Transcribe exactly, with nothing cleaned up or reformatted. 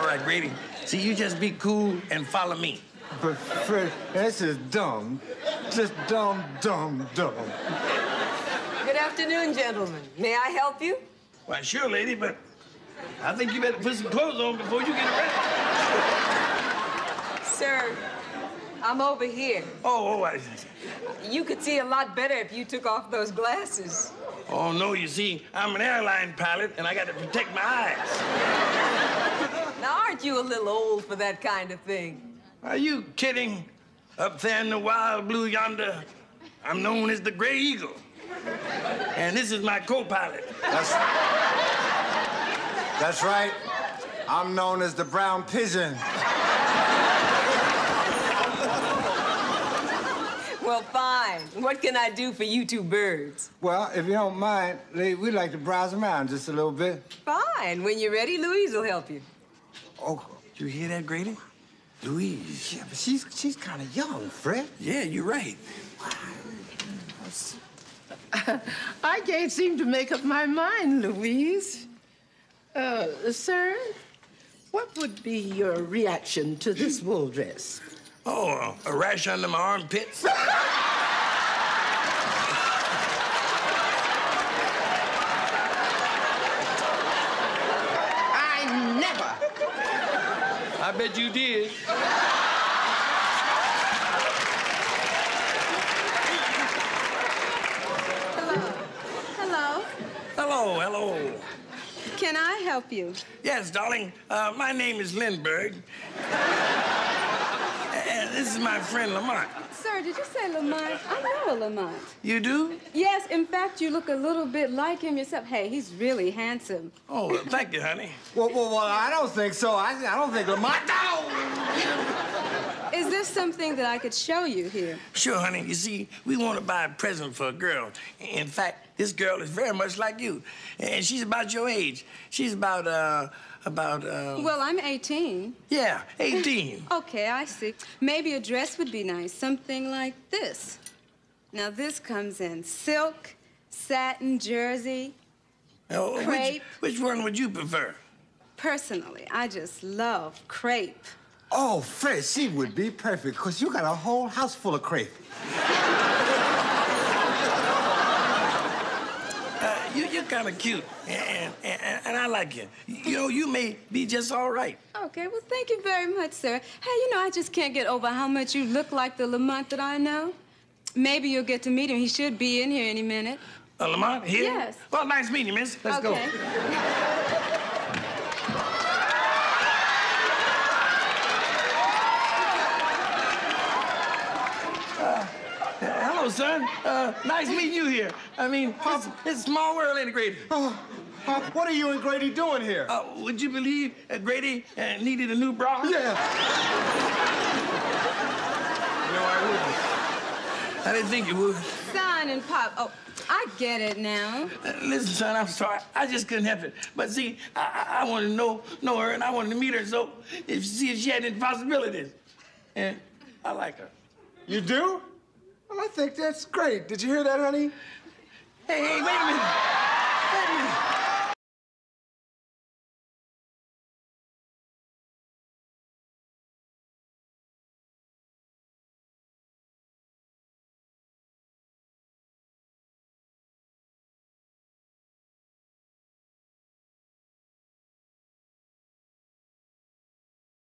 All right, Grady. See, you just be cool and follow me. But Fred, this is dumb. Just dumb, dumb, dumb. Good afternoon, gentlemen. May I help you? Why, sure, lady, but I think you better put some clothes on before you get arrested. Sir, I'm over here. Oh, oh, I... You could see a lot better if you took off those glasses. Oh, no, you see, I'm an airline pilot, and I got to protect my eyes. Now, aren't you a little old for that kind of thing? Are you kidding? Up there in the wild blue yonder, I'm known as the Gray Eagle. And this is my co-pilot. That's... That's right. I'm known as the Brown Pigeon. Well, fine. What can I do for you two birds? Well, if you don't mind, we'd like to browse around just a little bit. Fine. When you're ready, Louise will help you. Oh, you hear that, Grady? Louise. Yeah, but she's, she's kind of young, Fred. Yeah, you're right. I can't seem to make up my mind, Louise. Uh, sir, what would be your reaction to this wool dress? Oh, a rash under my armpits. I never. I bet you did. Hello. Hello. Hello, hello. Can I help you? Yes, darling. Uh, my name is Lindbergh. And this is my friend, Lamont. Sir, did you say Lamont? I know a Lamont. You do? Yes, in fact, you look a little bit like him yourself. Hey, he's really handsome. Oh, well, thank you, honey. Well, well, well, I don't think so. I, I don't think Lamont... No! Is this something that I could show you here? Sure, honey. You see, we want to buy a present for a girl. In fact, this girl is very much like you, and she's about your age. She's about, uh, about, uh... Well, I'm eighteen. Yeah, eighteen. Okay, I see. Maybe a dress would be nice, something like this. Now, this comes in silk, satin, jersey, oh, crepe. Which, which one would you prefer? Personally, I just love crepe. Oh, Fred, she would be perfect, because you got a whole house full of crepe. You, you're kind of cute, and, and, and I like you. You know, you may be just all right. Okay, well, thank you very much, sir. Hey, you know, I just can't get over how much you look like the Lamont that I know. Maybe you'll get to meet him. He should be in here any minute. Uh, Lamont, here? Yes. Well, nice meeting you, miss. Let's okay. go. Hello, son. Uh, nice meeting you here. I mean, Pop, it's a small world, ain't it, Grady? Oh, Pop, what are you and Grady doing here? Uh, would you believe uh, Grady uh, needed a new bra? Yeah. No, I wouldn't. I didn't think you would. Son and Pop, oh, I get it now. Uh, listen, son, I'm sorry. I just couldn't help it. But see, I, I wanted to know, know her, and I wanted to meet her, so if see if she had any possibilities. And I like her. You do? Well, I think that's great. Did you hear that, honey? Hey, hey, wait a minute.